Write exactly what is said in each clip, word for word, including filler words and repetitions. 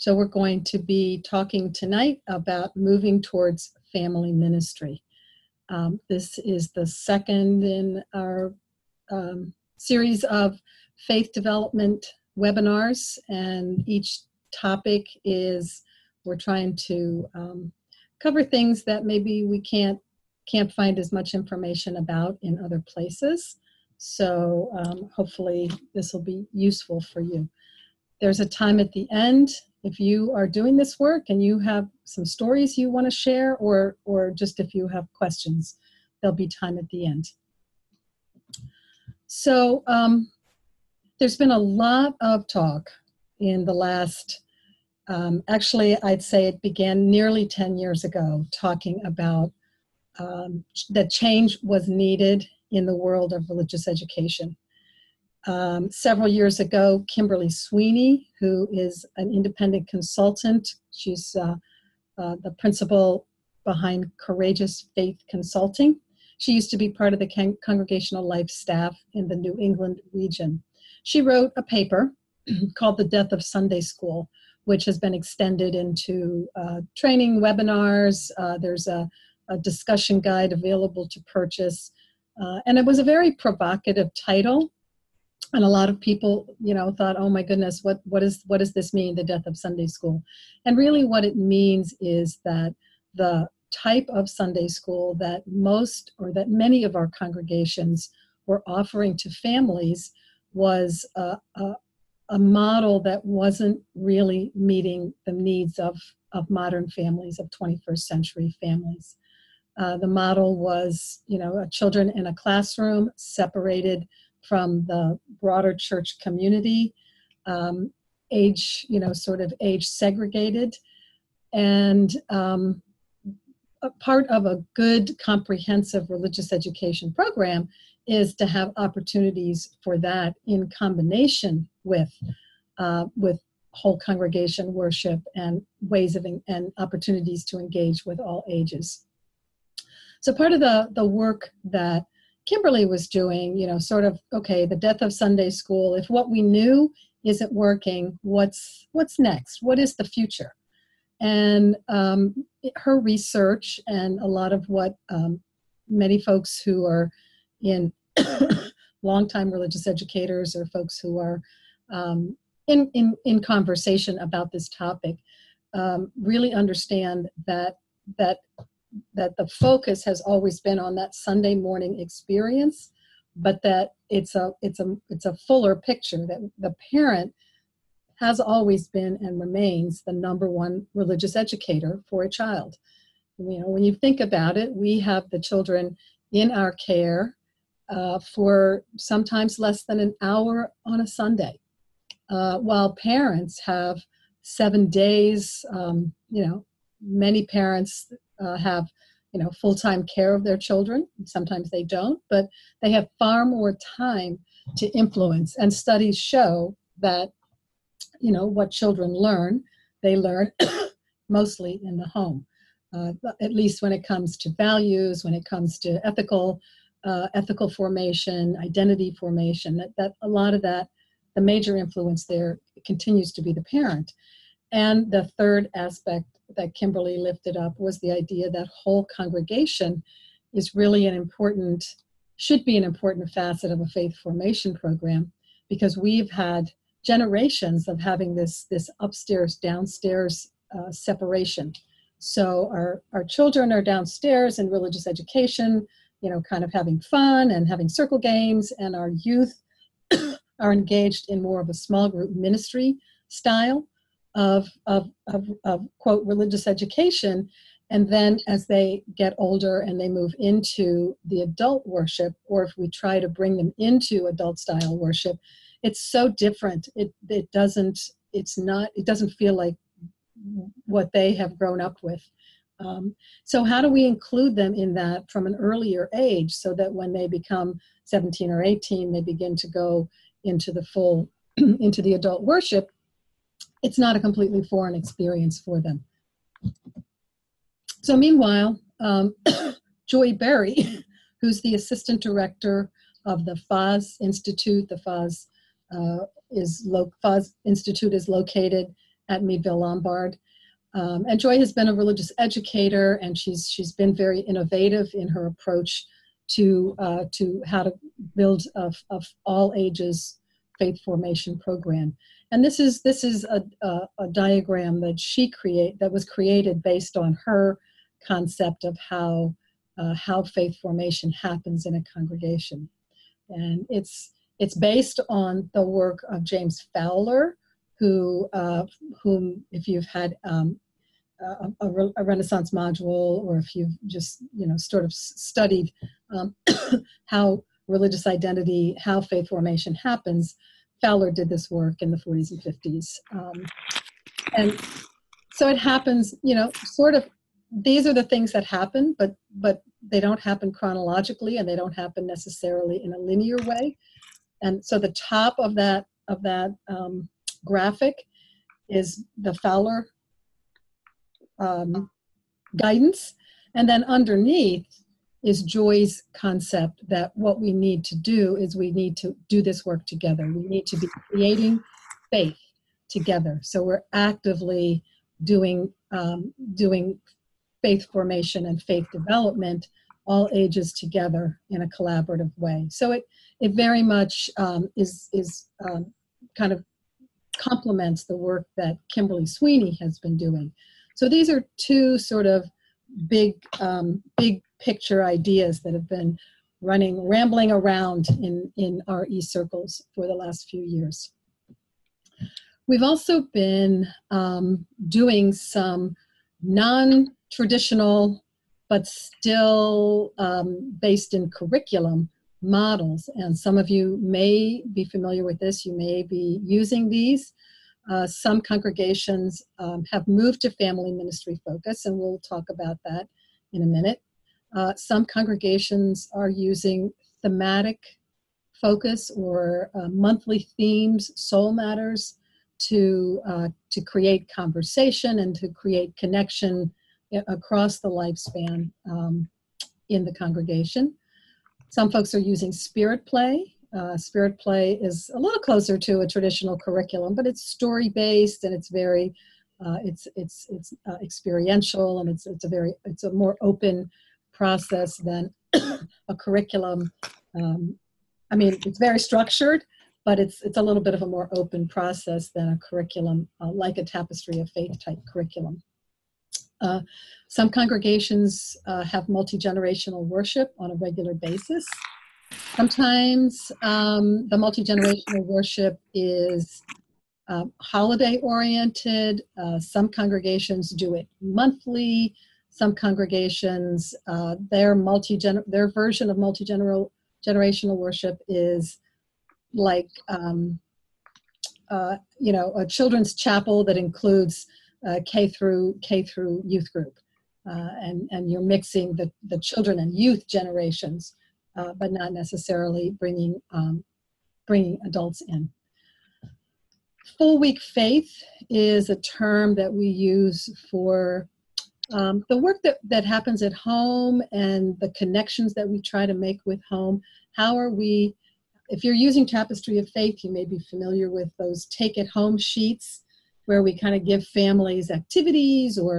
So we're going to be talking tonight about moving towards family ministry. Um, this is the second in our um, series of faith development webinars, and each topic is, we're trying to um, cover things that maybe we can't can't find as much information about in other places. So um, hopefully this will be useful for you. There's a time at the end if you are doing this work and you have some stories you want to share, or or just if you have questions, there'll be time at the end. So um, there's been a lot of talk in the last, um, actually I'd say it began nearly ten years ago, talking about um, that change was needed in the world of religious education. Um, several years ago, Kimberly Sweeney, who is an independent consultant, she's uh, uh, the principal behind Courageous Faith Consulting. She used to be part of the Con- Congregational Life staff in the New England region. She wrote a paper called The Death of Sunday School, which has been extended into uh, training webinars. Uh, there's a, a discussion guide available to purchase. Uh, and it was a very provocative title. And a lot of people, you know, thought, oh my goodness, what, what, is, what does this mean, the death of Sunday school? And really what it means is that the type of Sunday school that most, or that many of our congregations were offering to families was a, a, a model that wasn't really meeting the needs of, of modern families, of twenty-first century families. Uh, the model was, you know, children in a classroom separated from the broader church community, um, age, you know, sort of age segregated, and um, a part of a good comprehensive religious education program is to have opportunities for that in combination with uh, with whole congregation worship and ways of en- and opportunities to engage with all ages. So part of the the work that Kimberly was doing, you know, sort of, okay, the death of Sunday school, if what we knew isn't working, what's what's next? What is the future? And um, her research and a lot of what um, many folks who are in longtime religious educators or folks who are um, in, in, in conversation about this topic um, really understand that that that the focus has always been on that Sunday morning experience, but that it's a it's a it's a fuller picture, that the parent has always been and remains the number one religious educator for a child. You know, when you think about it, we have the children in our care uh, for sometimes less than an hour on a Sunday, uh, while parents have seven days. Um, you know, many parents Uh, have, you know, full-time care of their children. Sometimes they don't, but they have far more time to influence. And studies show that, you know, what children learn, they learn mostly in the home, uh, at least when it comes to values, when it comes to ethical, uh, ethical formation, identity formation, that, that a lot of that, the major influence there continues to be the parent. And the third aspect that Kimberly lifted up was the idea that whole congregation is really an important, should be an important facet of a faith formation program, because we've had generations of having this, this upstairs, downstairs uh, separation. So our, our children are downstairs in religious education, you know, kind of having fun and having circle games, and our youth are engaged in more of a small group ministry style Of, of, of, of, quote, religious education. And then as they get older and they move into the adult worship, or if we try to bring them into adult style worship, it's so different. It, it doesn't, it's not, it doesn't feel like what they have grown up with. Um, so how do we include them in that from an earlier age, so that when they become seventeen or eighteen, they begin to go into the full, into the adult worship, it's not a completely foreign experience for them. So meanwhile, um, Joy Berry, who's the assistant director of the F A S Institute, the F A S, uh, is lo- F A S Institute is located at Meadville Lombard. Um, and Joy has been a religious educator, and she's she's been very innovative in her approach to uh, to how to build a, a all ages faith formation program. And this is this is a, a, a diagram that she create that was created based on her concept of how uh, how faith formation happens in a congregation, and it's it's based on the work of James Fowler, who uh, whom if you've had um, a, a Renaissance module, or if you've just you know sort of studied um, how religious identity, how faith formation happens. Fowler did this work in the forties and fifties. Um, and so it happens, you know, sort of, these are the things that happen, but, but they don't happen chronologically, and they don't happen necessarily in a linear way. And so the top of that, of that um, graphic is the Fowler um, guidance. And then underneath is Joy's concept that what we need to do is we need to do this work together. We need to be creating faith together. So we're actively doing, um, doing faith formation and faith development, all ages together in a collaborative way. So it, it very much um, is, is um, kind of complements the work that Kimberly Sweeney has been doing. So these are two sort of big, um, big picture ideas that have been running, rambling around in, in our e-circles for the last few years. We've also been um, doing some non-traditional, but still um, based in curriculum models. And some of you may be familiar with this. You may be using these. Uh, some congregations um, have moved to family ministry focus, and we'll talk about that in a minute. Uh, some congregations are using thematic focus or uh, monthly themes, Soul Matters, to, uh, to create conversation and to create connection across the lifespan um, in the congregation. Some folks are using Spirit Play. Uh, Spirit Play is a little closer to a traditional curriculum, but it's story-based, and it's very, uh, it's, it's, it's uh, experiential, and it's, it's a very, it's a more open process than a curriculum. Um, I mean, it's very structured, but it's it's a little bit of a more open process than a curriculum, uh, like a Tapestry of Faith type curriculum. Uh, some congregations uh, have multi-generational worship on a regular basis. Sometimes um, the multi-generational worship is uh, holiday-oriented. Uh, some congregations do it monthly. Some congregations, uh, their multi-gener their version of multi-generational generational worship is like, um, uh, you know, a children's chapel that includes uh, K through K through youth group, uh, and and you're mixing the the children and youth generations, uh, but not necessarily bringing um, bringing adults in. Full week faith is a term that we use for Um, the work that, that happens at home and the connections that we try to make with home. How are we, if you're using Tapestry of Faith, you may be familiar with those take-at-home sheets where we kind of give families activities or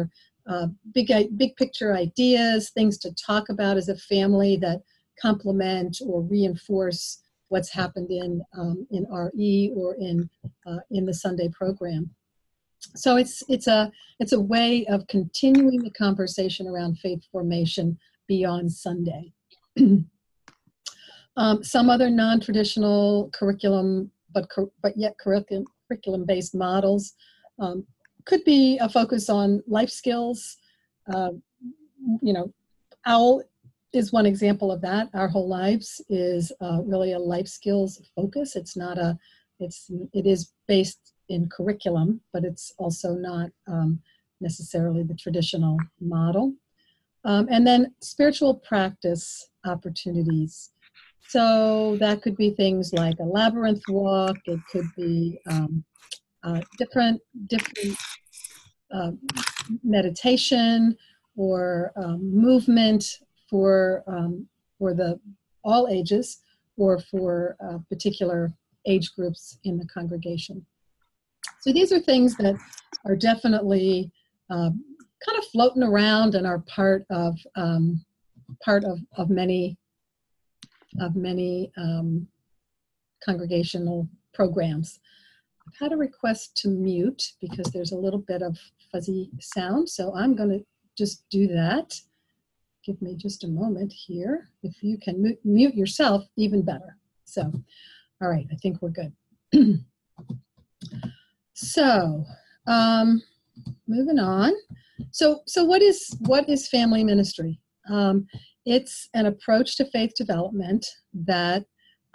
uh, big, big picture ideas, things to talk about as a family that complement or reinforce what's happened in, um, in R E or in, uh, in the Sunday program. So it's, it's, a, it's a way of continuing the conversation around faith formation beyond Sunday. um, some other non-traditional curriculum, but, but yet curriculum, curriculum-based models um, could be a focus on life skills. Uh, you know, OWL is one example of that. Our Whole Lives is uh, really a life skills focus. It's not a, it's, it is based in curriculum, but it's also not um, necessarily the traditional model. Um, and then spiritual practice opportunities. So that could be things like a labyrinth walk. It could be um, uh, different, different uh, meditation or um, movement for, um, for the all ages or for uh, particular age groups in the congregation. So these are things that are definitely um, kind of floating around and are part of um, part of, of many of many um, congregational programs. I've had a request to mute because there's a little bit of fuzzy sound, so I'm going to just do that. Give me just a moment here. If you can mute, mute yourself, even better. So, all right, I think we're good. So, um, moving on. So, so what is what is family ministry? Um, it's an approach to faith development that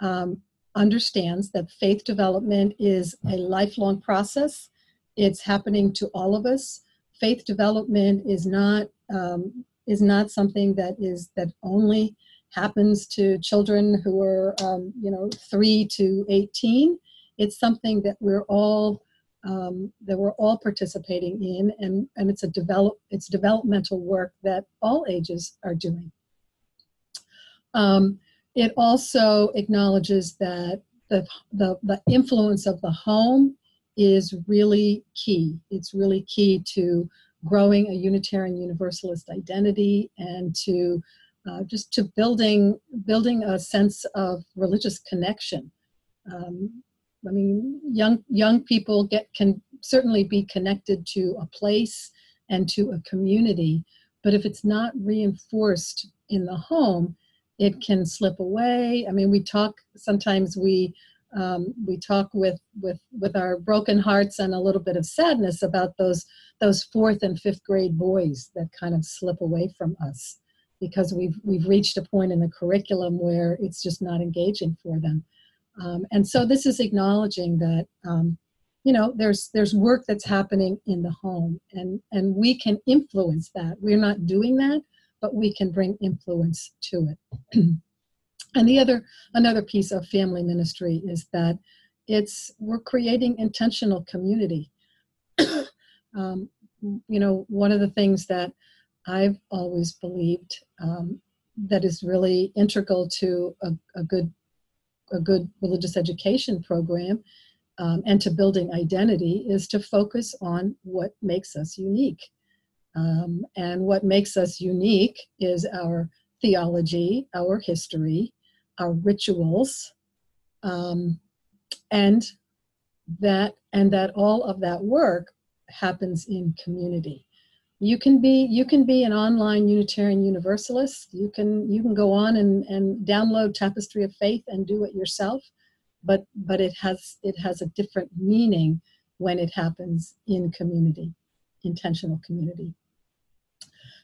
um, understands that faith development is a lifelong process. It's happening to all of us. Faith development is not um, is not something that is that only happens to children who are um, you know three to eighteen. It's something that we're all um, that we're all participating in, and and it's a develop it's developmental work that all ages are doing. Um, it also acknowledges that the, the the influence of the home is really key. It's really key to growing a Unitarian Universalist identity and to uh, just to building building a sense of religious connection. Um, I mean, young young people get can certainly be connected to a place and to a community, but if it's not reinforced in the home, it can slip away. I mean, we talk sometimes we um, we talk with with with our broken hearts and a little bit of sadness about those those fourth and fifth grade boys that kind of slip away from us because we've we've reached a point in the curriculum where it's just not engaging for them. Um, and so this is acknowledging that, um, you know, there's there's work that's happening in the home, and, and we can influence that. We're not doing that, but we can bring influence to it. And the other, another piece of family ministry is that it's, we're creating intentional community. um, you know, one of the things that I've always believed um, that is really integral to a, a good a good religious education program um, and to building identity is to focus on what makes us unique. Um, and what makes us unique is our theology, our history, our rituals, um, and that and that all of that work happens in community. You can be you can be an online Unitarian Universalist. You can you can go on and, and download Tapestry of Faith and do it yourself, but but it has it has a different meaning when it happens in community, intentional community.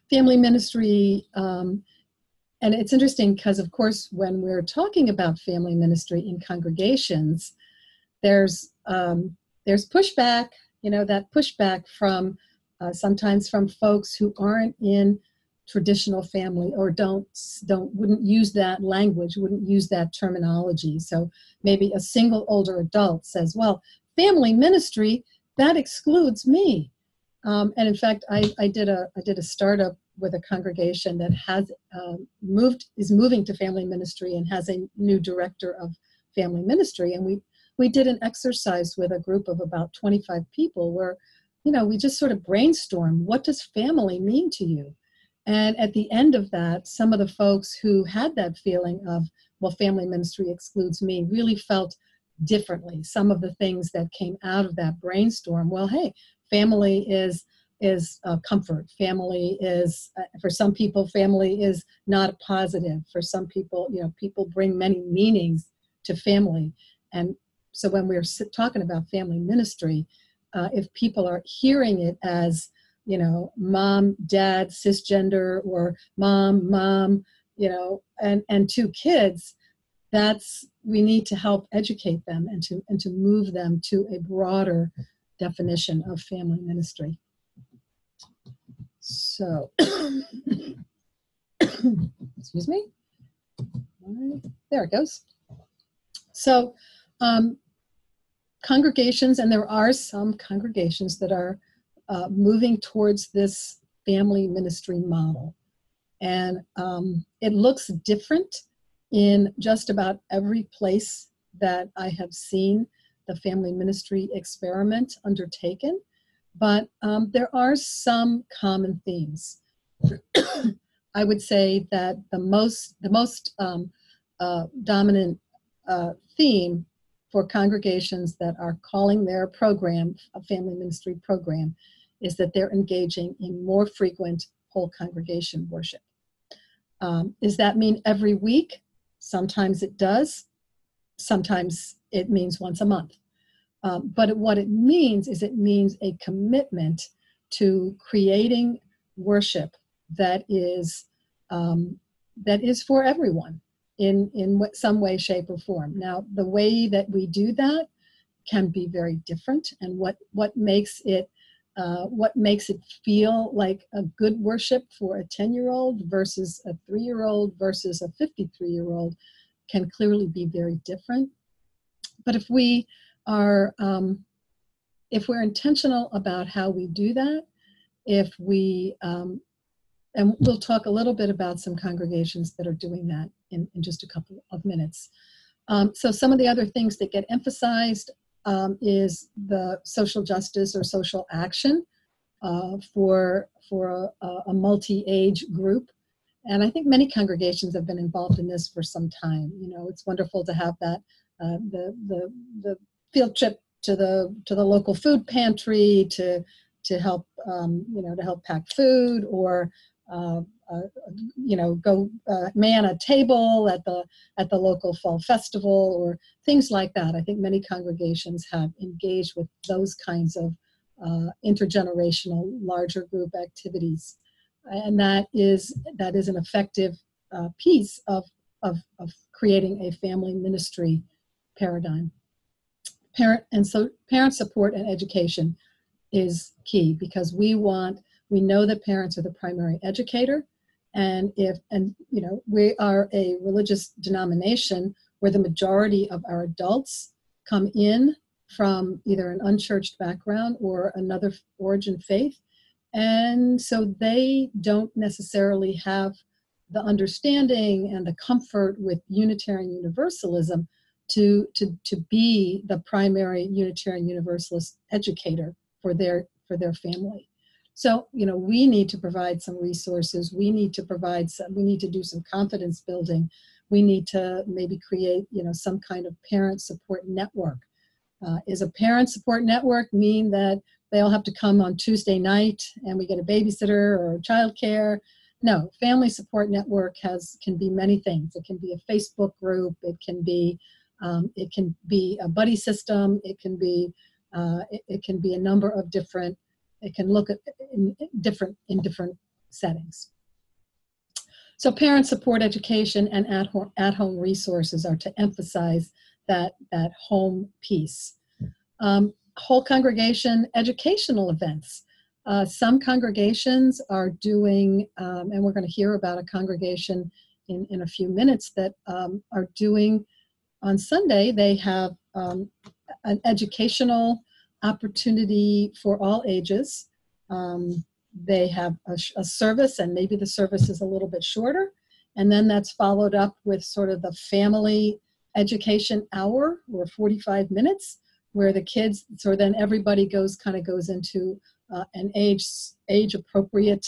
Family ministry, um, and it's interesting because of course when we're talking about family ministry in congregations, there's um, there's pushback. You know, that pushback from Uh, sometimes from folks who aren't in traditional family or don't don't wouldn't use that language, wouldn't use that terminology. So maybe a single older adult says, "Well, family ministry, that excludes me." Um, and in fact, I, I did a I did a startup with a congregation that has um, moved is moving to family ministry and has a new director of family ministry, and we we did an exercise with a group of about twenty-five people where, you know, we just sort of brainstorm, what does family mean to you? And at the end of that, some of the folks who had that feeling of, well, family ministry excludes me, really felt differently. Some of the things that came out of that brainstorm, well, hey, family is is uh, comfort. Family is, uh, for some people, family is not a positive. For some people, you know, people bring many meanings to family. And so when we're talking about family ministry, Uh, if people are hearing it as, you know, mom, dad, cisgender, or mom, mom, you know, and, and two kids, that's, we need to help educate them and to, and to move them to a broader definition of family ministry. So, excuse me, there it goes. So, um, congregations, and there are some congregations that are uh, moving towards this family ministry model. And um, it looks different in just about every place that I have seen the family ministry experiment undertaken. But um, there are some common themes. I would say that the most, the most um, uh, dominant uh, theme for congregations that are calling their program, a family ministry program, is that they're engaging in more frequent whole congregation worship. Um, does that mean every week? Sometimes it does. Sometimes it means once a month. Um, but what it means is it means a commitment to creating worship that is um, that is for everyone in, in some way, shape, or form. Now, the way that we do that can be very different, and what, what makes it Uh, what makes it feel like a good worship for a ten-year-old versus a three-year-old versus a fifty-three-year-old can clearly be very different. But if we are, um, if we're intentional about how we do that, if we, um, and we'll talk a little bit about some congregations that are doing that in, in just a couple of minutes. Um, so some of the other things that get emphasized Um, is the social justice or social action uh, for, for a, a multi-age group. And I think many congregations have been involved in this for some time. You know, it's wonderful to have that, uh, the, the, the field trip to the, to the local food pantry to, to help, um, you know, to help pack food, or, uh, uh, you know, go uh, man a table at the, at the local fall festival, or things like that. I think many congregations have engaged with those kinds of uh, intergenerational, larger group activities. And that is, that is an effective uh, piece of, of, of creating a family ministry paradigm. Parent, and so parent support and education is key, because we want, we know that parents are the primary educator. And if, and you know, we are a religious denomination where the majority of our adults come in from either an unchurched background or another origin faith. And so they don't necessarily have the understanding and the comfort with Unitarian Universalism to, to, to be the primary Unitarian Universalist educator for their, for their family. So, you know, we need to provide some resources. We need to provide some, we need to do some confidence building. We need to maybe create, you know, some kind of parent support network. Uh, is a parent support network mean that they all have to come on Tuesday night and we get a babysitter or childcare? No, family support network has, can be many things. It can be a Facebook group. It can be, um, it can be a buddy system. It can be, uh, it, it can be a number of different. It can look at in different in different settings. So parent support education and at home at home resources are to emphasize that that home piece. Um, whole congregation educational events. Uh, some congregations are doing, um, and we're going to hear about a congregation in in a few minutes that um, are doing on Sunday. They have um, an educational opportunity for all ages. Um, they have a, a service, and maybe the service is a little bit shorter, and then that's followed up with sort of the family education hour, or forty-five minutes, where the kids. So then everybody goes kind of goes into uh, an age age appropriate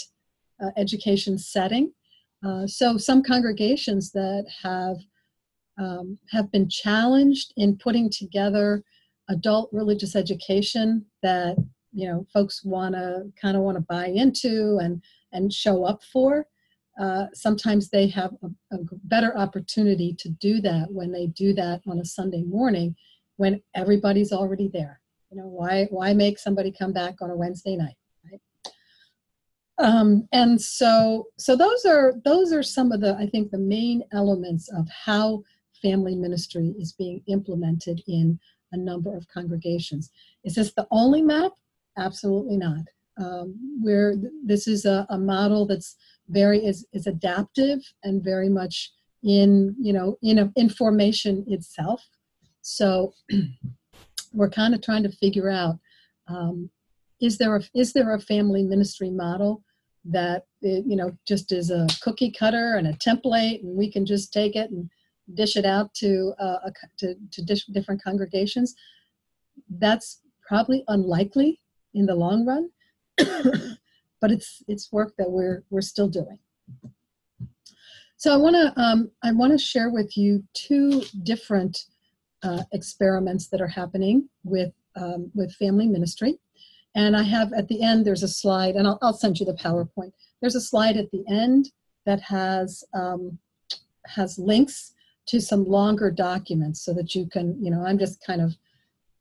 uh, education setting. Uh, so some congregations that have um, have been challenged in putting together adult religious education that, you know, folks want to kind of want to buy into and and show up for. Uh, sometimes they have a, a better opportunity to do that when they do that on a Sunday morning, when everybody's already there. You know, why why make somebody come back on a Wednesday night, right? Um, and so so those are those are some of the I think the main elements of how family ministry is being implemented in a number of congregations. Is this the only map? Absolutely not. Um, where th this is a, a model that's very is, is adaptive and very much in, you know, in a, in formation itself. So we're kind of trying to figure out um, is there a is there a family ministry model that it, you know just is a cookie cutter and a template, and we can just take it and dish it out to uh, to, to different congregations? That's probably unlikely. in the long run, but it's it's work that we're we're still doing. So I want to um, I want to share with you two different uh, experiments that are happening with um, with family ministry, and I have at the end there's a slide, and I'll I'll send you the PowerPoint. There's a slide at the end that has um, has links to some longer documents so that you can, you know, I'm just kind of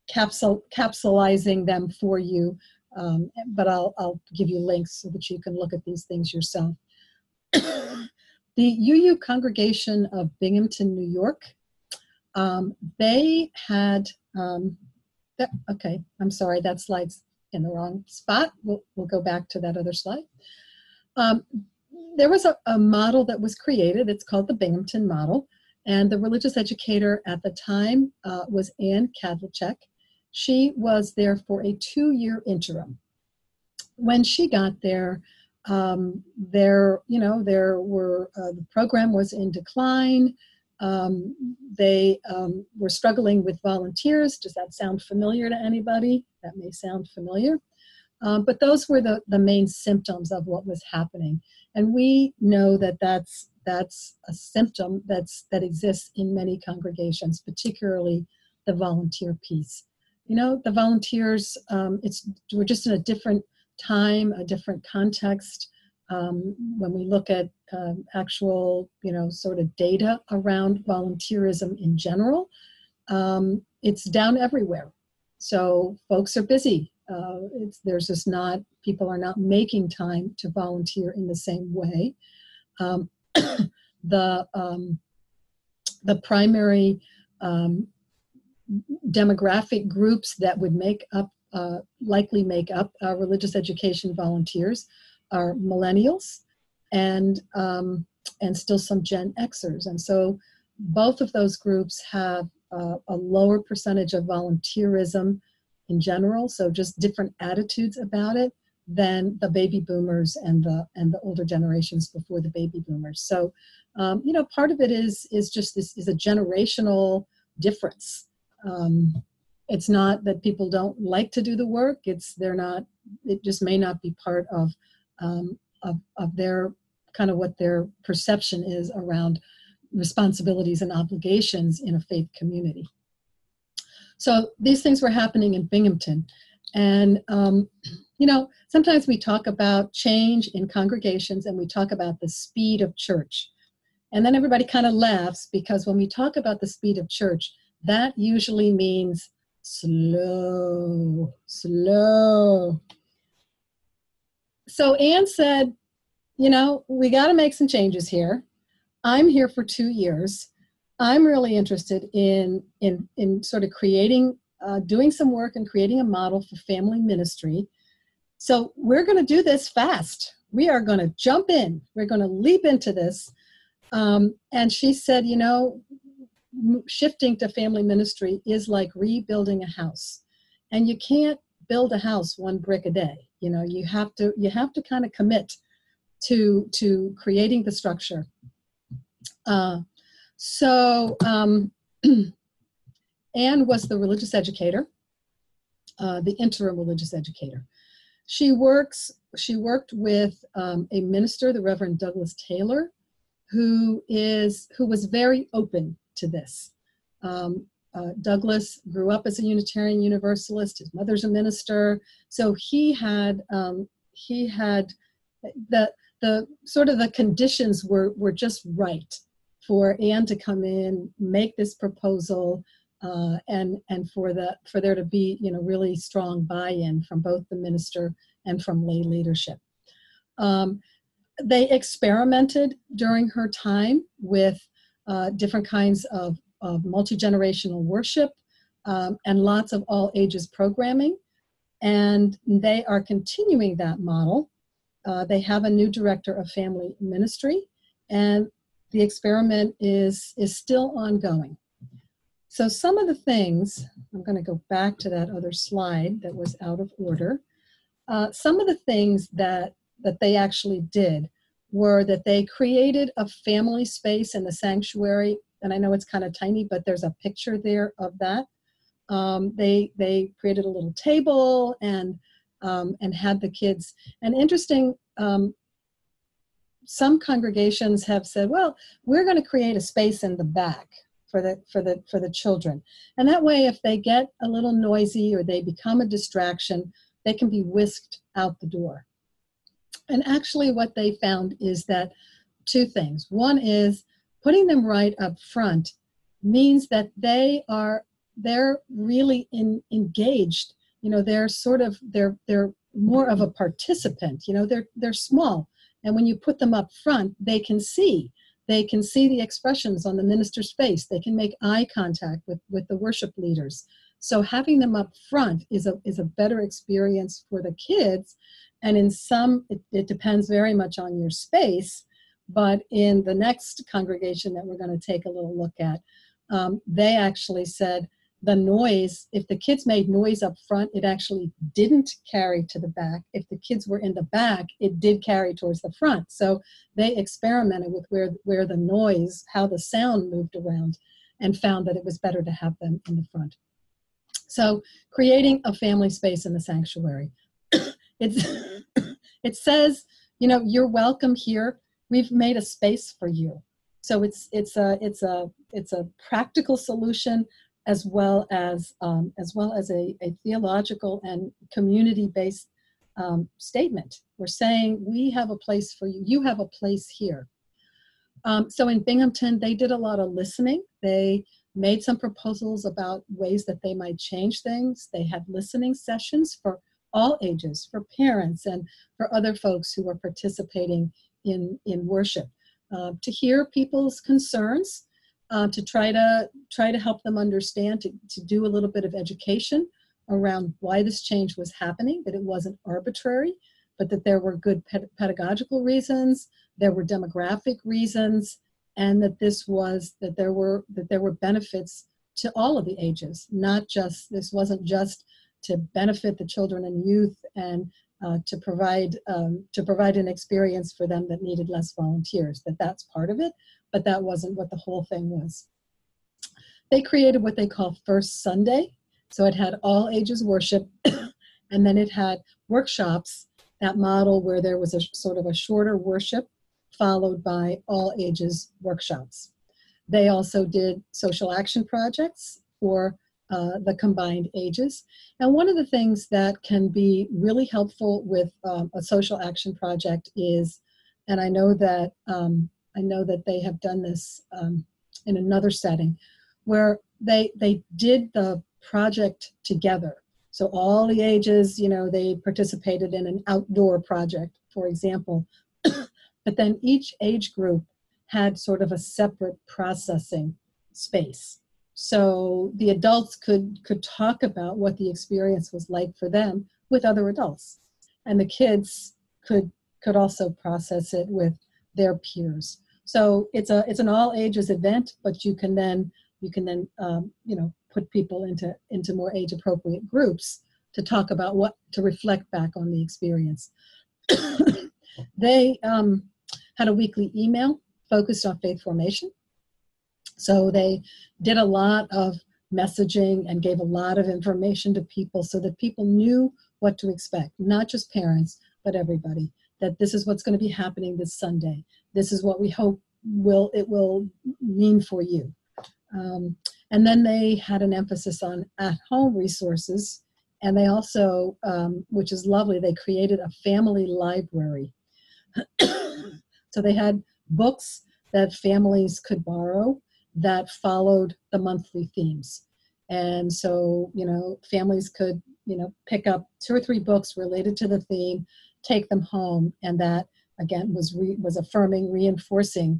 capsule, capsulizing them for you, um, but I'll, I'll give you links so that you can look at these things yourself. The U U Congregation of Binghamton, New York, um, they had, um, that, okay, I'm sorry, that slide's in the wrong spot. We'll, we'll go back to that other slide. Um, there was a, a model that was created. It's called the Binghamton Model. And the religious educator at the time uh, was Anne Kadlecek. She was there for a two-year interim. When she got there, um, there, you know, there were uh, the program was in decline. Um, they um, were struggling with volunteers. Does that sound familiar to anybody? That may sound familiar. Um, but those were the, the main symptoms of what was happening. And we know that that's, that's a symptom that's, that exists in many congregations, particularly the volunteer piece. You know, the volunteers, um, it's, we're just in a different time, a different context. Um, when we look at um, actual, you know, sort of data around volunteerism in general, um, it's down everywhere. So folks are busy. Uh, it's, there's just not, people are not making time to volunteer in the same way. Um, the, um, the primary um, demographic groups that would make up, uh, likely make up uh, religious education volunteers are millennials and, um, and still some Gen Xers. And so both of those groups have uh, a lower percentage of volunteerism in general, so just different attitudes about it than the baby boomers and the and the older generations before the baby boomers. So, um, you know, part of it is is just this is a generational difference. Um, it's not that people don't like to do the work; it's they're not. It just may not be part of um, of, of their kind of what their perception is around responsibilities and obligations in a faith community. So these things were happening in Binghamton. And, um, you know, sometimes we talk about change in congregations and we talk about the speed of church. And then everybody kind of laughs because when we talk about the speed of church, that usually means slow, slow. So Anne said, you know, we got to make some changes here. I'm here for two years. I'm really interested in, in, in sort of creating, uh, doing some work and creating a model for family ministry. So we're going to do this fast. We are going to jump in. We're going to leap into this. Um, and she said, you know, shifting to family ministry is like rebuilding a house. And you can't build a house one brick a day. You know, you have to, you have to kind of commit to, to creating the structure. Uh, So um, Anne was the religious educator, uh, the interim religious educator. She works. She worked with um, a minister, the Reverend Douglas Taylor, who is who was very open to this. Um, uh, Douglas grew up as a Unitarian Universalist. His mother's a minister, so he had um, he had the the sort of the conditions were were just right for Anne to come in, make this proposal, uh, and and for the for there to be, you know, really strong buy-in from both the minister and from lay leadership. Um, they experimented during her time with uh, different kinds of, of multi-generational worship um, and lots of all ages programming, and they are continuing that model. Uh, they have a new director of family ministry, and the experiment is, is still ongoing. So some of the things, I'm going to go back to that other slide that was out of order. Uh, some of the things that, that they actually did were that they created a family space in the sanctuary. And I know it's kind of tiny, but there's a picture there of that. Um, they, they created a little table and um, and had the kids. And interesting, um, some congregations have said, well, we're going to create a space in the back for the, for the, for the children. And that way, if they get a little noisy or they become a distraction, they can be whisked out the door. And actually what they found is that two things. One is putting them right up front means that they are, they're really in, engaged. You know, they're sort of, they're, they're more of a participant, you know, they're, they're small. And when you put them up front, they can see, they can see the expressions on the minister's face. They can make eye contact with, with the worship leaders. So having them up front is a, is a better experience for the kids. And in some, it, it depends very much on your space, but in the next congregation that we're going to take a little look at, um, they actually said the noise, if the kids made noise up front, it actually didn't carry to the back. If the kids were in the back, it did carry towards the front. So they experimented with where, where the noise, how the sound moved around, and found that it was better to have them in the front. So creating a family space in the sanctuary. It's, it says, you know, you're welcome here. We've made a space for you. So it's, it's a, it's a, it's a practical solution as well as, um, as well as a, a theological and community-based um, statement. We're saying we have a place for you. You have a place here. Um, so in Binghamton, they did a lot of listening. They made some proposals about ways that they might change things. They had listening sessions for all ages, for parents and for other folks who are participating in, in worship, uh, to hear people's concerns, uh, to try to try to help them understand, to, to do a little bit of education around why this change was happening, that it wasn't arbitrary, but that there were good ped pedagogical reasons, there were demographic reasons, and that this was, that there were, that there were benefits to all of the ages, not just, this wasn't just to benefit the children and youth, and uh, to provide um, to provide an experience for them that needed less volunteers, that that's part of it, but that wasn't what the whole thing was. They created what they call First Sunday. So it had all ages worship, and then it had workshops, that model where there was a sort of a shorter worship followed by all ages workshops. They also did social action projects for Uh, the combined ages. And one of the things that can be really helpful with um, a social action project is, and I know that um, I know that they have done this um, in another setting, where they they did the project together. So all the ages, you know, they participated in an outdoor project, for example, but then each age group had sort of a separate processing space. So the adults could, could talk about what the experience was like for them with other adults. And the kids could, could also process it with their peers. So it's, a, it's an all ages event, but you can then, you can then um, you know, put people into, into more age appropriate groups to talk about what, to reflect back on the experience. They um, had a weekly email focused on faith formation. So they did a lot of messaging and gave a lot of information to people so that people knew what to expect, not just parents, but everybody, that this is what's going to be happening this Sunday. This is what we hope will it will mean for you. Um, and then they had an emphasis on at-home resources. And they also, um, which is lovely, they created a family library. So they had books that families could borrow that followed the monthly themes. And so, you know, families could, you know, pick up two or three books related to the theme, take them home, and that, again, was, re was affirming, reinforcing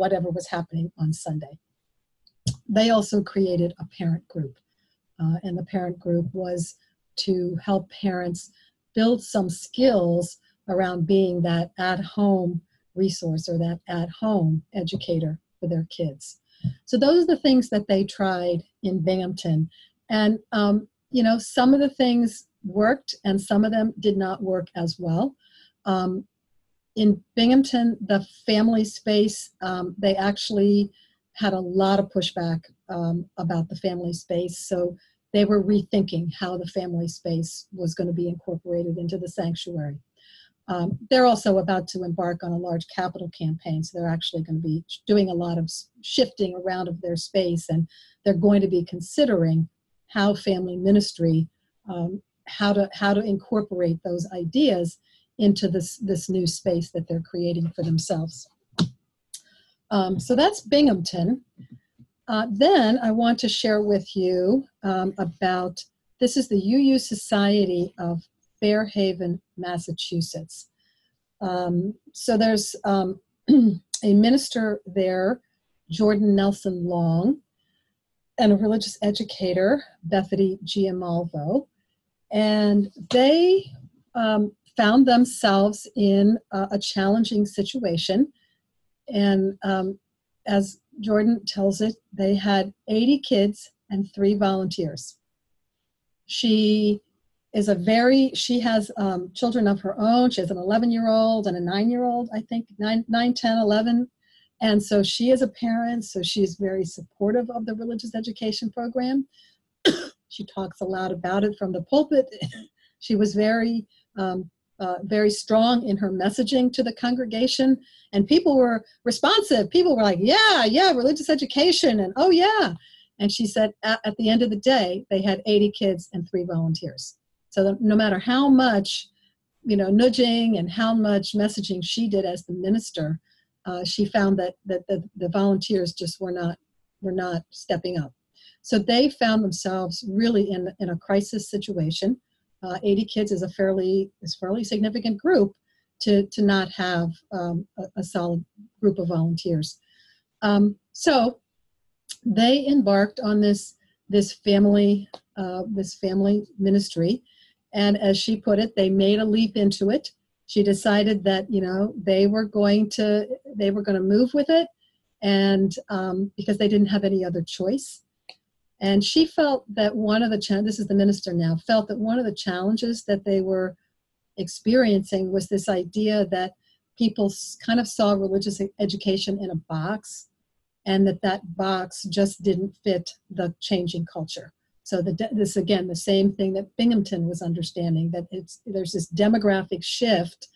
whatever was happening on Sunday. They also created a parent group, uh, and the parent group was to help parents build some skills around being that at-home resource or that at-home educator for their kids. So those are the things that they tried in Binghamton. And, um, you know, some of the things worked and some of them did not work as well. Um, in Binghamton, the family space, um, they actually had a lot of pushback um, about the family space. So they were rethinking how the family space was going to be incorporated into the sanctuary. Um, they're also about to embark on a large capital campaign, so they're actually going to be doing a lot of shifting around of their space, and they're going to be considering how family ministry, um, how to how to incorporate those ideas into this, this new space that they're creating for themselves. Um, so that's Binghamton. Uh, then I want to share with you um, about, this is the U U Society of Fairhaven, Massachusetts. Um, so there's um, a minister there, Jordan Nelson Long, and a religious educator, Bethany Giamalvo, and they um, found themselves in a, a challenging situation. And um, as Jordan tells it, they had eighty kids and three volunteers. She is a very, she has um, children of her own. She has an eleven-year-old and a nine-year-old, I think, nine, nine, ten, eleven. And so she is a parent, so she's very supportive of the religious education program. She talks a lot about it from the pulpit. She was very, um, uh, very strong in her messaging to the congregation, and people were responsive. People were like, yeah, yeah, religious education, and oh, yeah. And she said at, at the end of the day, they had eighty kids and three volunteers. So that no matter how much, you know, nudging and how much messaging she did as the minister, uh, she found that that the, the volunteers just were not were not stepping up. So they found themselves really in in a crisis situation. Uh, eighty kids is a fairly is fairly significant group to to not have um, a, a solid group of volunteers. Um, so they embarked on this this family uh, this family ministry. And as she put it, they made a leap into it. She decided that, you know, they were going to, they were going to move with it, and um, because they didn't have any other choice. And she felt that one of the, cha- this is the minister now, felt that one of the challenges that they were experiencing was this idea that people kind of saw religious education in a box, and that that box just didn't fit the changing culture. So the, this, again, the same thing that Binghamton was understanding, that it's, there's this demographic shift,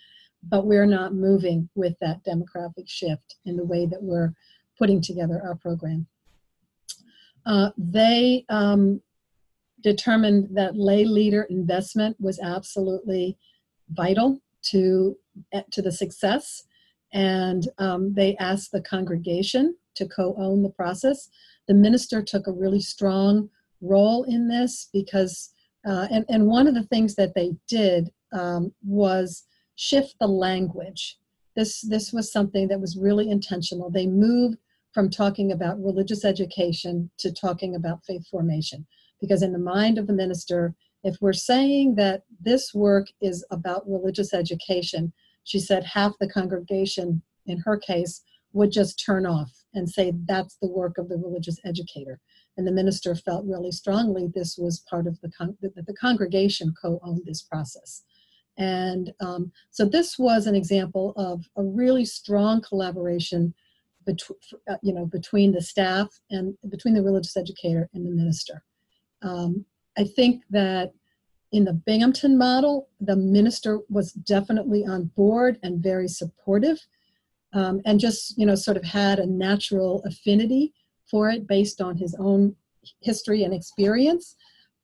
but we're not moving with that demographic shift in the way that we're putting together our program. Uh, they um, determined that lay leader investment was absolutely vital to, to the success, and um, they asked the congregation to co-own the process. The minister took a really strong role in this because, uh, and, and one of the things that they did um, was shift the language. This, this was something that was really intentional. They moved from talking about religious education to talking about faith formation, because in the mind of the minister, if we're saying that this work is about religious education, she said half the congregation, in her case, would just turn off and say that's the work of the religious educator. And the minister felt really strongly this was part of the, con that the congregation co-owned this process. And um, so this was an example of a really strong collaboration between, uh, you know, between the staff and between the religious educator and the minister. Um, I think that in the Binghamton model, the minister was definitely on board and very supportive, um, and just, you know, sort of had a natural affinity for it based on his own history and experience,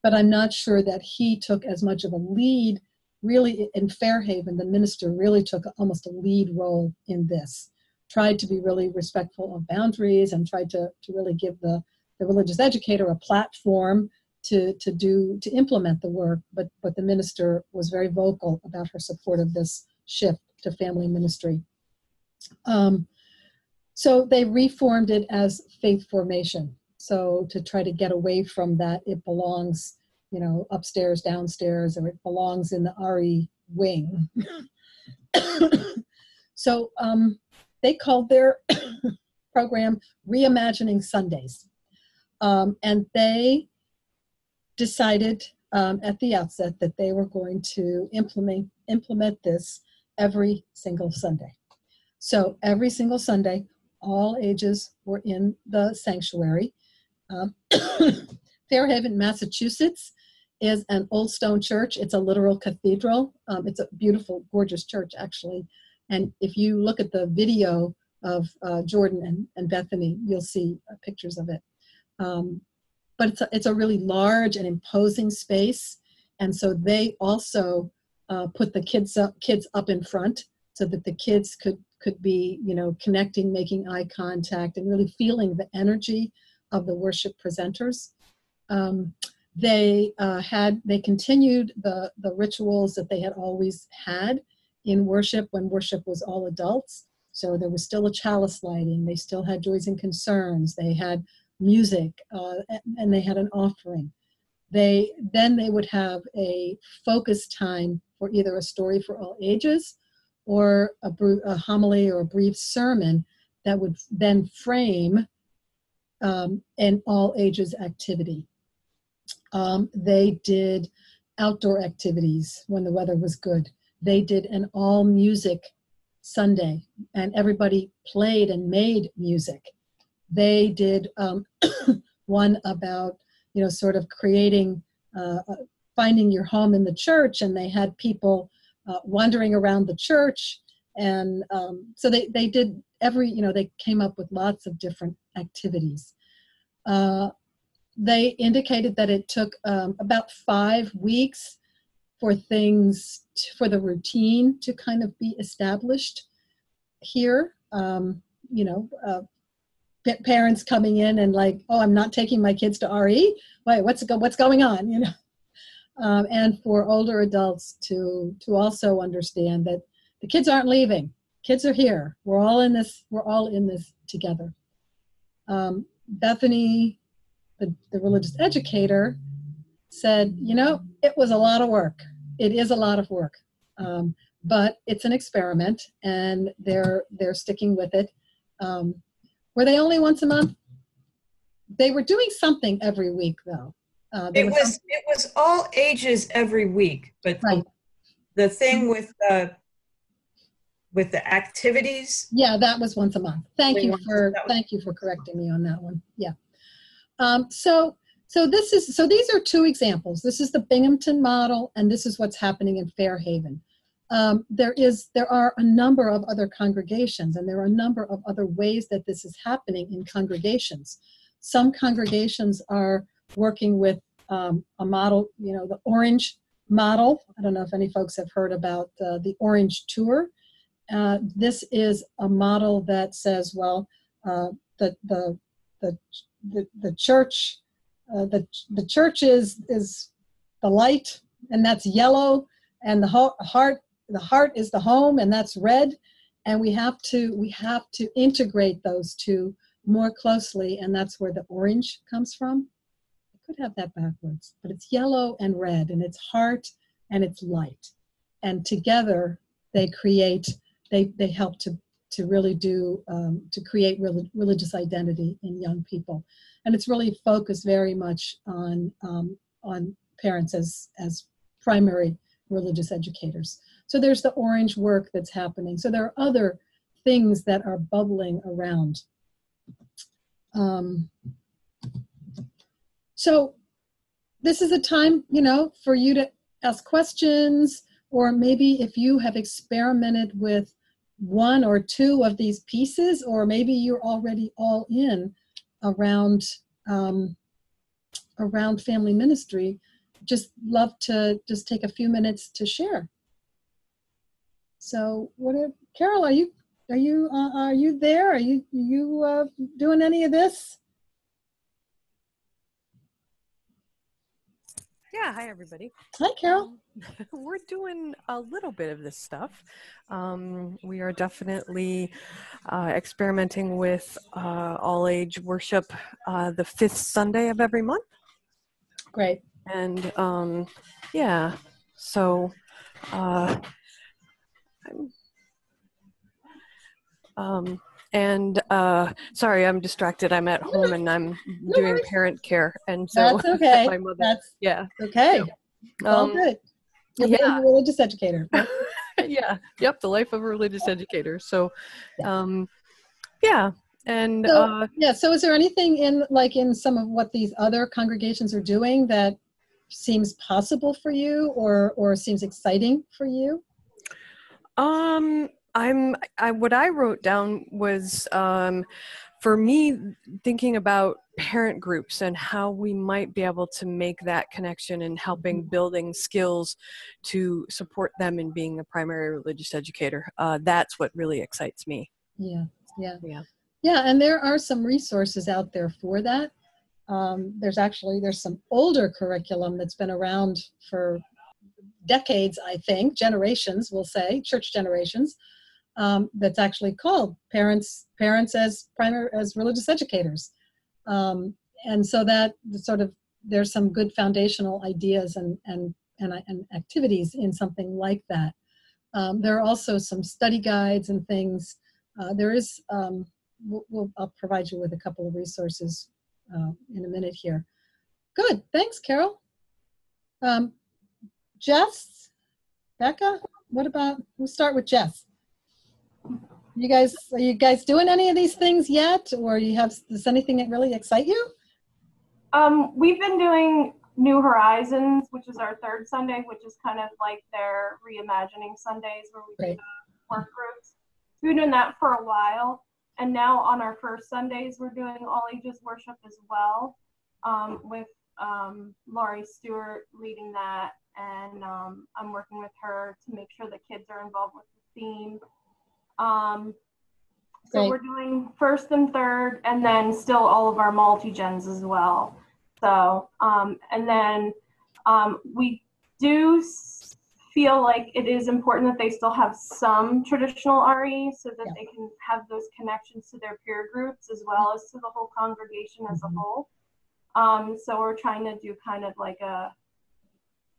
but I'm not sure that he took as much of a lead. Really, in Fairhaven, the minister really took almost a lead role in this, tried to be really respectful of boundaries and tried to, to really give the, the religious educator a platform to, to do, to implement the work, but, but the minister was very vocal about her support of this shift to family ministry. Um, So they reformed it as faith formation. So to try to get away from that, it belongs, you know, upstairs, downstairs, or it belongs in the R E wing. So um, they called their program Reimagining Sundays. Um, and they decided um, at the outset that they were going to implement, implement this every single Sunday. So every single Sunday, all ages were in the sanctuary. Um, Fairhaven, Massachusetts is an old stone church. It's a literal cathedral. Um, it's a beautiful, gorgeous church, actually. And if you look at the video of uh, Jordan and, and Bethany, you'll see uh, pictures of it. Um, but it's a, it's a really large and imposing space. And so they also uh, put the kids up, kids up in front so that the kids could, could be, you know, connecting, making eye contact, and really feeling the energy of the worship presenters. Um, they uh, had, they continued the, the rituals that they had always had in worship when worship was all adults. So there was still a chalice lighting. They still had joys and concerns. They had music, uh, and they had an offering. They, then they would have a focus time for either a story for all ages or a, a homily or a brief sermon that would then frame um, an all ages activity. Um, they did outdoor activities when the weather was good. They did an all music Sunday, and everybody played and made music. They did um, one about, you know, sort of creating, uh, finding your home in the church, and they had people uh, wandering around the church. And um, so they, they did every, you know, they came up with lots of different activities. Uh, they indicated that it took um, about five weeks for things, to, for the routine to kind of be established here, um, you know, uh, parents coming in and like, oh, I'm not taking my kids to R E. Wait, what's go what's going on? You know, um, and for older adults to to also understand that the kids aren't leaving. Kids are here. We're all in this. We're all in this together. Um, Bethany, the, the religious educator, said, you know, it was a lot of work. It is a lot of work, um, but it's an experiment, and they're they're sticking with it. Um, Were they only once a month? They were doing something every week, though. Uh, it was, was it was all ages every week, but right. the, the thing with the with the activities. Yeah, that was once a month. Thank you for thank you for correcting me on that one. Yeah. Um, so so this is so these are two examples. This is the Binghamton model, and this is what's happening in Fairhaven. Um, there is, there are a number of other congregations, and there are a number of other ways that this is happening in congregations. Some congregations are working with um, a model, you know, the Orange model. I don't know if any folks have heard about uh, the Orange Tour. Uh, this is a model that says, well, uh, the, the, the, the, the church, uh, the, the church is, is the light, and that's yellow, and the heart, the heart is the home, and that's red, and we have to we have to integrate those two more closely, and that's where the orange comes from. I could have that backwards, but it's yellow and red, and it's heart and it's light, and together they create they they help to to really do um, to create re religious identity in young people, and it's really focused very much on um, on parents as as primary religious educators. So there's the orange work that's happening. So there are other things that are bubbling around. Um, so this is a time, you know, for you to ask questions, or maybe if you have experimented with one or two of these pieces, or maybe you're already all in around, um, around family ministry, just love to just take a few minutes to share. So, what, are, Carol? Are you are you uh, are you there? Are you you uh, doing any of this? Yeah. Hi, everybody. Hi, Carol. Um, we're doing a little bit of this stuff. Um, we are definitely uh, experimenting with uh, all-age worship uh, the fifth Sunday of every month. Great. And um, yeah, so uh, um, and uh, sorry, I'm distracted. I'm at home and I'm doing parent care, and so that's okay. my mother, that's yeah, okay. So, um, all good. You're yeah, a religious educator. yeah, yep, the life of a religious educator. So, um, yeah, And so, uh, yeah, so is there anything in like in some of what these other congregations are doing that seems possible for you, or or seems exciting for you? Um, I'm I what I wrote down was um, for me thinking about parent groups and how we might be able to make that connection and helping building skills to support them in being the primary religious educator. Uh, that's what really excites me. Yeah, yeah, yeah, yeah. And there are some resources out there for that. Um, there's actually there's some older curriculum that's been around for decades, I think, generations, we'll say, church generations, um, that's actually called parents parents as primary as religious educators. Um, and so that sort of, there's some good foundational ideas and, and, and, and activities in something like that. Um, there are also some study guides and things. Uh, there is, um, we'll, we'll, I'll provide you with a couple of resources uh, in a minute here. Good, thanks, Carol. Um, Jess, Becca, what about, we'll start with Jess. You guys, are you guys doing any of these things yet, or you have, does anything that really excite you? Um, we've been doing New Horizons, which is our third Sunday, which is kind of like their Reimagining Sundays, where we do work groups. We've been doing that for a while, and now on our first Sundays, we're doing all ages worship as well, um, with um, Laurie Stewart leading that, and um, I'm working with her to make sure the kids are involved with the theme. Um, so Great. We're doing first and third, and then still all of our multi-gens as well. So, um, and then, um, we do feel like it is important that they still have some traditional R E so that yeah. they can have those connections to their peer groups as well as to the whole congregation as mm-hmm. a whole. Um, so we're trying to do kind of like a,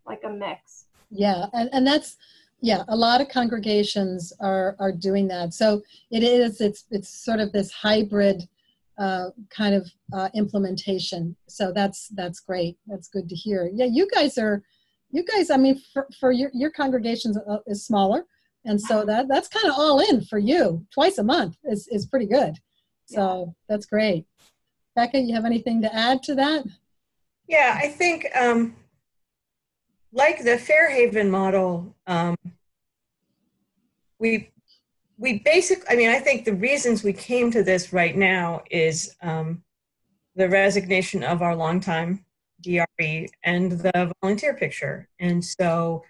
like a mix. Yeah. And, and that's, yeah, a lot of congregations are are doing that. So it is it's it's sort of this hybrid uh, kind of uh, implementation. So that's that's great. That's good to hear. Yeah, you guys are, you guys. I mean, for, for your your congregations uh, is smaller, and so that that's kind of all in for you. Twice a month is is pretty good. So yeah. That's great. Becca, you have anything to add to that? Yeah, I think. Um... Like the Fairhaven model, um, we we basically, I mean, I think the reasons we came to this right now is um, the resignation of our longtime D R E and the volunteer picture. And so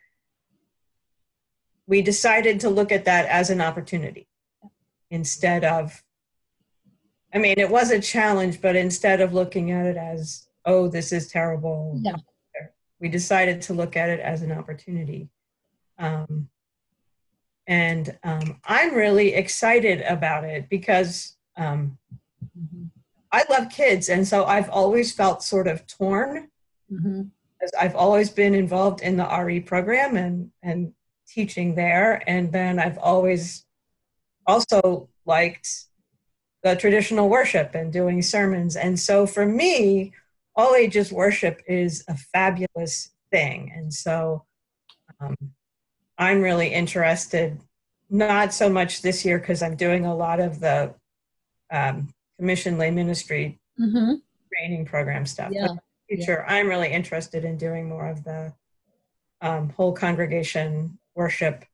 we decided to look at that as an opportunity instead of, I mean, it was a challenge, but instead of looking at it as, oh, this is terrible. Yeah. We decided to look at it as an opportunity. Um, and um, I'm really excited about it because um, mm-hmm. I love kids. And so I've always felt sort of torn. Mm-hmm. As I've always been involved in the R E program and, and teaching there. And then I've always also liked the traditional worship and doing sermons. And so for me, all ages worship is a fabulous thing. And so um, I'm really interested, not so much this year because I'm doing a lot of the um, Commission Lay Ministry mm-hmm. training program stuff. Yeah. But in the future, yeah. I'm really interested in doing more of the um, whole congregation worship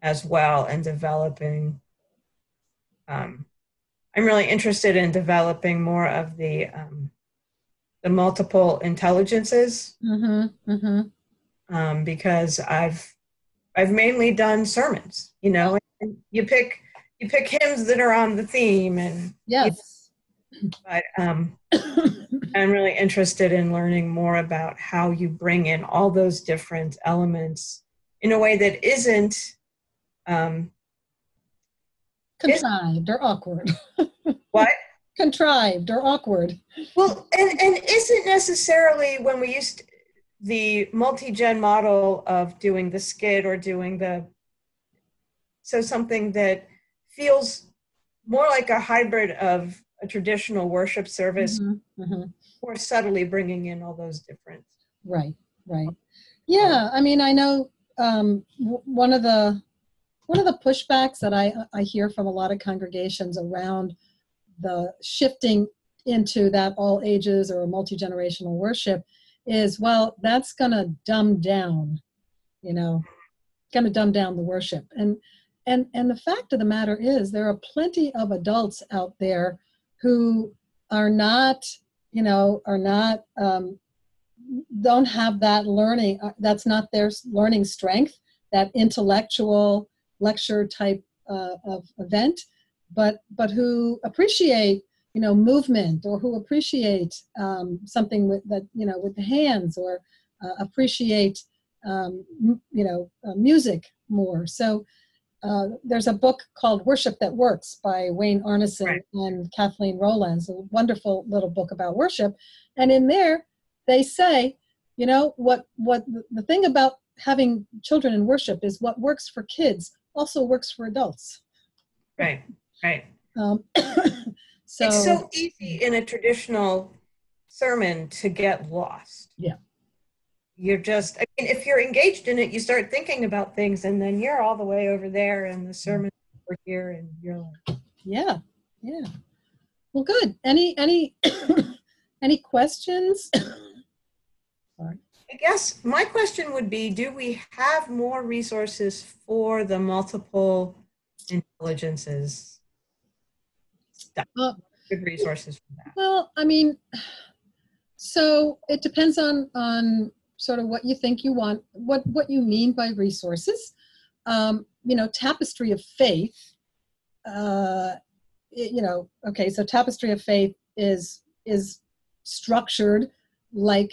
as well and developing. Um, I'm really interested in developing more of the um, the multiple intelligences, mm-hmm, mm-hmm. Um, because I've I've mainly done sermons, you know. And you pick you pick hymns that are on the theme, and yes, you know, but um, I'm really interested in learning more about how you bring in all those different elements in a way that isn't um, contrived or awkward. What? Contrived or awkward. Well, and, and isn't necessarily when we used to, the multi-gen model of doing the skit or doing the, so something that feels more like a hybrid of a traditional worship service, mm-hmm, mm-hmm. or subtly bringing in all those different. Right, right. Yeah, I mean, I know um, one of the, one of the pushbacks that I, I hear from a lot of congregations around the shifting into that all ages or multi-generational worship is, well, that's going to dumb down, you know, going to dumb down the worship. And, and, and the fact of the matter is there are plenty of adults out there who are not, you know, are not, um, don't have that learning. Uh, that's not their learning strength, that intellectual lecture type uh, of event, but, but who appreciate, you know, movement, or who appreciate um, something with that, you know, with the hands, or uh, appreciate, um, m you know, uh, music more. So uh, there's a book called Worship That Works by Wayne Arneson right. and Kathleen Rowlands, a wonderful little book about worship. And in there, they say, you know, what, what the thing about having children in worship is what works for kids also works for adults. Right, right. Um, So, it's so easy in a traditional sermon to get lost. Yeah. You're just, I mean, if you're engaged in it, you start thinking about things, and then you're all the way over there, and the sermon's over here, and you're like, yeah, yeah. Well, good. Any, any, any questions? Sorry. I guess my question would be, do we have more resources for the multiple intelligences? Uh, good resources for that. Well, I mean, so it depends on on sort of what you think you want, what what you mean by resources. Um, you know, Tapestry of Faith. Uh, it, you know, okay, so Tapestry of Faith is is structured like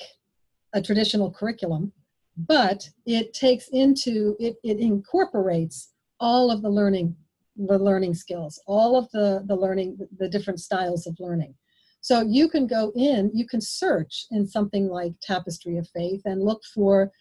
a traditional curriculum, but it takes into it it incorporates all of the learning. the learning skills, all of the, the learning, the different styles of learning. So you can go in, you can search in something like Tapestry of Faith and look for,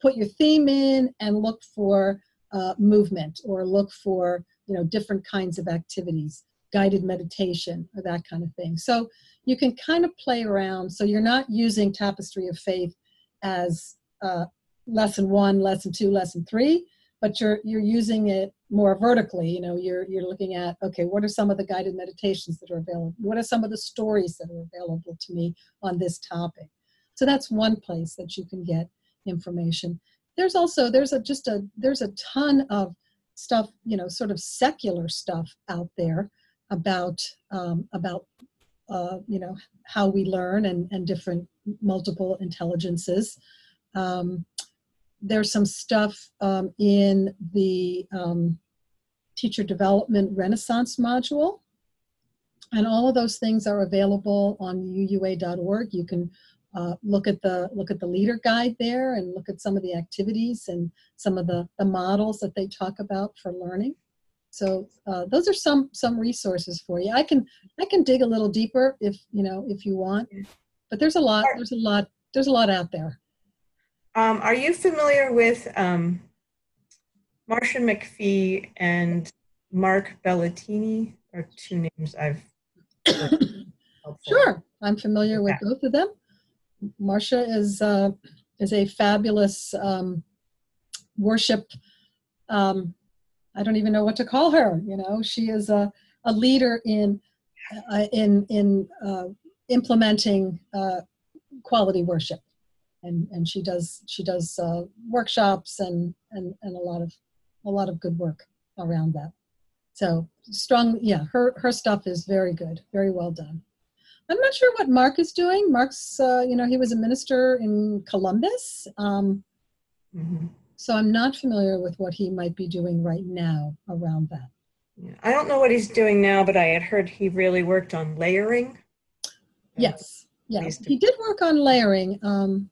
put your theme in and look for uh, movement, or look for, you know, different kinds of activities, guided meditation, or that kind of thing. So you can kind of play around. So you're not using Tapestry of Faith as uh, lesson one, lesson two, lesson three, but you're, you're using it more vertically. You know, you're, you're looking at, okay, what are some of the guided meditations that are available? What are some of the stories that are available to me on this topic? So that's one place that you can get information. There's also, there's a, just a, there's a ton of stuff, you know, sort of secular stuff out there about, um, about, uh, you know, how we learn and, and different multiple intelligences. Um, There's some stuff um, in the um, Teacher Development Renaissance module, and all of those things are available on U U A dot org. You can uh, look at the look at the leader guide there, and look at some of the activities and some of the, the models that they talk about for learning. So uh, those are some some resources for you. I can I can dig a little deeper if you know if you want, but there's a lot there's a lot there's a lot out there. Um, are you familiar with um, Marcia McPhee and Mark Bellatini? Are two names I've heard. Sure, I'm familiar with both of them. Marcia is uh, is a fabulous um, worship. Um, I don't even know what to call her. You know, she is a a leader in uh, in in uh, implementing uh, quality worship. And, and she does she does uh, workshops and, and and a lot of a lot of good work around that. So strong, yeah. Her her stuff is very good, very well done. I'm not sure what Mark is doing. Mark's uh, you know, he was a minister in Columbus, um, mm-hmm. so I'm not familiar with what he might be doing right now around that. Yeah. I don't know what he's doing now, but I had heard he really worked on layering. Yes, yes, he did work on layering. Um,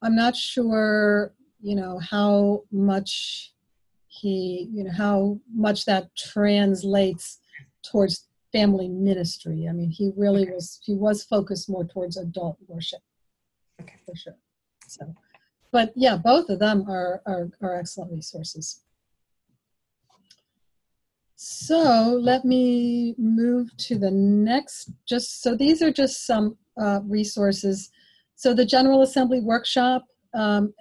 I'm not sure, you know, how much he, you know, how much that translates towards family ministry. I mean, he really okay. was, he was focused more towards adult worship, okay. for sure. So, but yeah, both of them are, are, are excellent resources. So let me move to the next, just, so these are just some uh, resources. So the General Assembly workshop, um,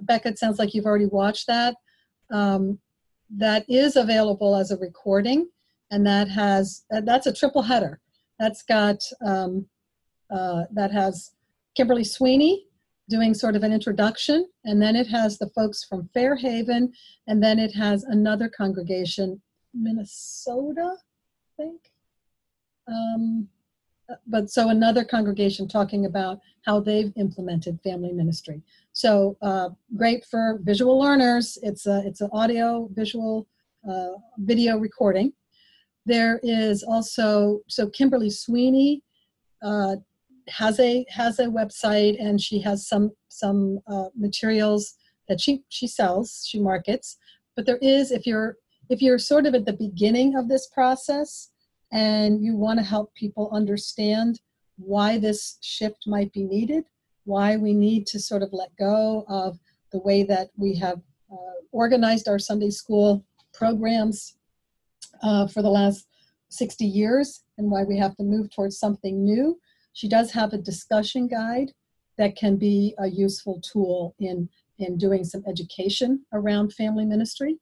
Becca, it sounds like you've already watched that. Um, that is available as a recording. and that has that's a triple header. That's got um, uh, that has Kimberly Sweeney doing sort of an introduction, and then it has the folks from Fairhaven, and then it has another congregation, Minnesota, I think. Um, but so another congregation talking about how they've implemented family ministry. So uh, great for visual learners. It's a, it's an audio, visual, uh, video recording. There is also, so Kimberly Sweeney uh, has a has a website, and she has some some uh, materials that she she sells, she markets. But there is, if you're if you're sort of at the beginning of this process, and you want to help people understand why this shift might be needed, why we need to sort of let go of the way that we have uh, organized our Sunday school programs uh, for the last sixty years, and why we have to move towards something new. She does have a discussion guide that can be a useful tool in, in doing some education around family ministry.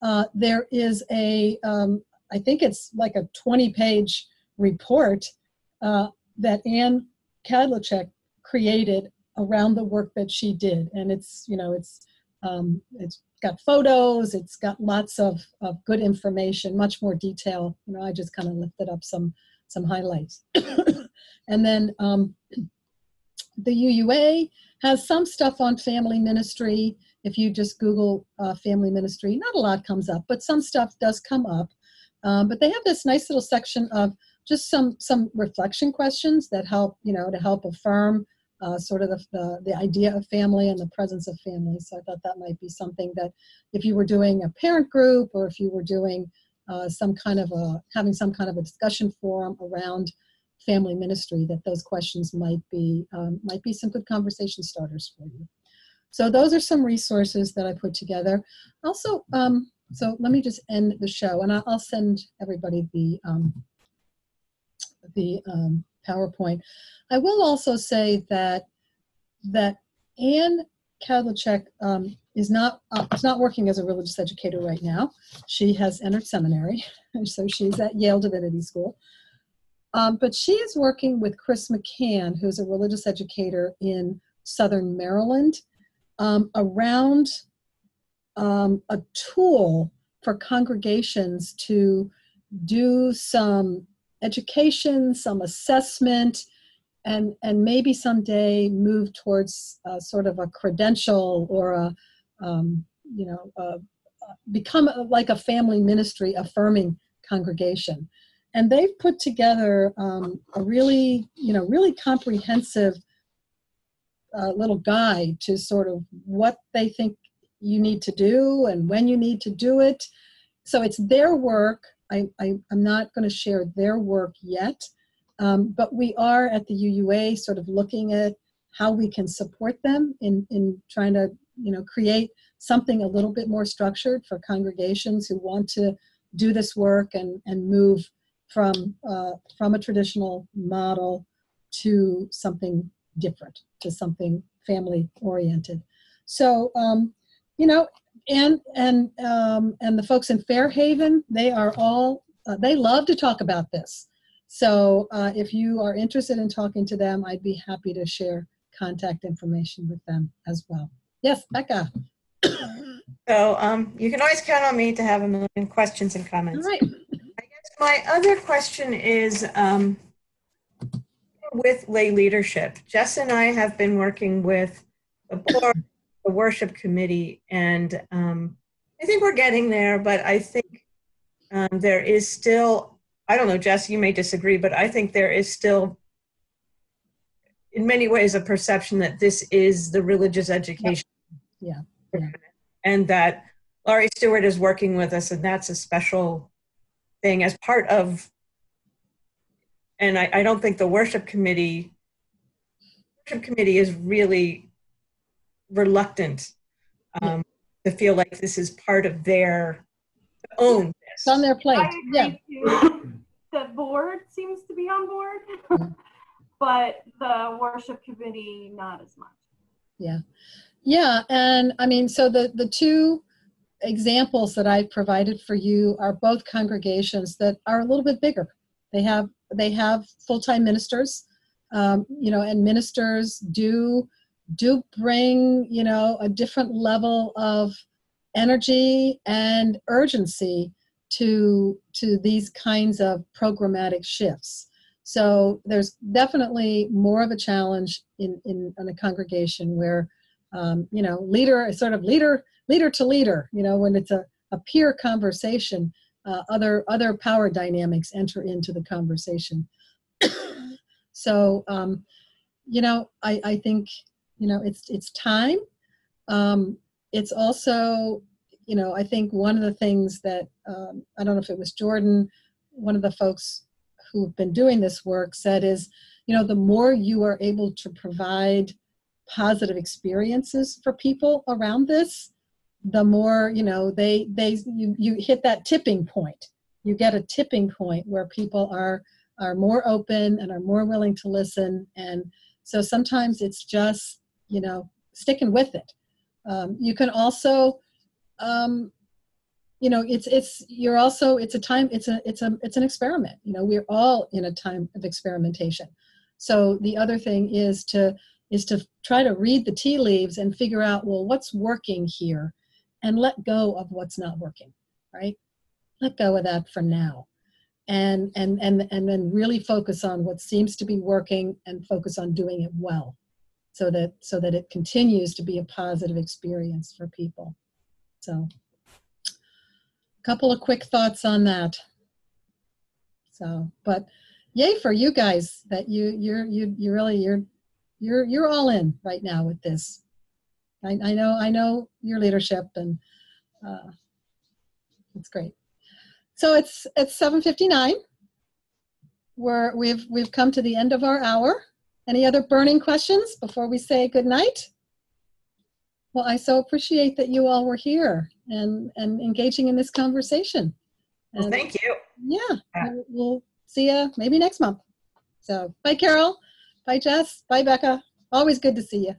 Uh, there is a, um, I think it's like a twenty page report uh, that Anne Kadlecek created around the work that she did. And it's, you know, it's, um, it's got photos, it's got lots of, of good information, much more detail. You know, I just kind of lifted up some, some highlights. And then um, the U U A has some stuff on family ministry. If you just Google uh, family ministry, not a lot comes up, but some stuff does come up. Um, but they have this nice little section of just some some reflection questions that help, you know, to help affirm uh, sort of the, the, the idea of family and the presence of family. So I thought that might be something that if you were doing a parent group, or if you were doing uh, some kind of a, having some kind of a discussion forum around family ministry, that those questions might be, um, might be some good conversation starters for you. So those are some resources that I put together. Also, um, so let me just end the show, and I'll send everybody the, um, the um, PowerPoint. I will also say that, that Anne Kadlecek um, is not, uh, is not working as a religious educator right now. She has entered seminary, so she's at Yale Divinity School. Um, but she is working with Chris McCann, who's a religious educator in Southern Maryland, um, around Um, a tool for congregations to do some education, some assessment, and, and maybe someday move towards uh, sort of a credential, or a, um, you know, uh, become a, like a family ministry affirming congregation. And they've put together um, a really, you know, really comprehensive uh, little guide to sort of what they think you need to do and when you need to do it. So it's their work. I, I, I'm not going to share their work yet, um, but we are at the U U A sort of looking at how we can support them in, in trying to, you know, create something a little bit more structured for congregations who want to do this work and, and move from, uh, from a traditional model to something different, to something family-oriented. So, um, you know, and and um, and the folks in Fairhaven, they are all uh, they love to talk about this. So uh, if you are interested in talking to them, I'd be happy to share contact information with them as well. Yes, Becca. So um, you can always count on me to have a million questions and comments. All right. I guess my other question is um, with lay leadership. Jess and I have been working with the board. The worship committee, and um, I think we're getting there, but I think um, there is still, I don't know, Jess, you may disagree, but I think there is still, in many ways, a perception that this is the religious education. Yeah. Yeah. Yeah. And that Laurie Stewart is working with us, and that's a special thing as part of, and I, I don't think the worship committee, worship committee is really reluctant um, yeah. to feel like this is part of their own. It's on their plate. I agree yeah. too. The board seems to be on board, but the worship committee not as much. Yeah, yeah, and I mean, so the the two examples that I've provided for you are both congregations that are a little bit bigger. They have they have full-time ministers, um, you know, and ministers do do bring, you know, a different level of energy and urgency to to these kinds of programmatic shifts. So there's definitely more of a challenge in in, in a congregation where, um, you know, leader sort of leader leader to leader. You know, when it's a, a peer conversation, uh, other other power dynamics enter into the conversation. So, um, you know, I I think you know it's it's time. Um, it's also, you know, I think one of the things that um, I don't know if it was Jordan, one of the folks who've been doing this work said is, you know, the more you are able to provide positive experiences for people around this, the more, you know, they, they, you, you hit that tipping point. You get a tipping point where people are, are more open and are more willing to listen. And so sometimes it's just, you know, sticking with it. Um, you can also, um, you know, it's, it's, you're also, it's a time, it's a, it's a, it's an experiment. You know, we're all in a time of experimentation. So the other thing is to, is to try to read the tea leaves and figure out, well, what's working here and let go of what's not working, right? Let go of that for now. And, and, and, and then really focus on what seems to be working and focus on doing it well so that, so that it continues to be a positive experience for people. So, couple of quick thoughts on that. So, but yay for you guys that you you're you you really you're you're you're all in right now with this. I, I know I know your leadership and uh, it's great. So it's it's seven fifty-nine. We're we've we've come to the end of our hour. Any other burning questions before we say good night? Well, I so appreciate that you all were here and, and engaging in this conversation. And well, thank you. Yeah, yeah. We'll see you maybe next month. So bye, Carol. Bye, Jess. Bye, Becca. Always good to see you.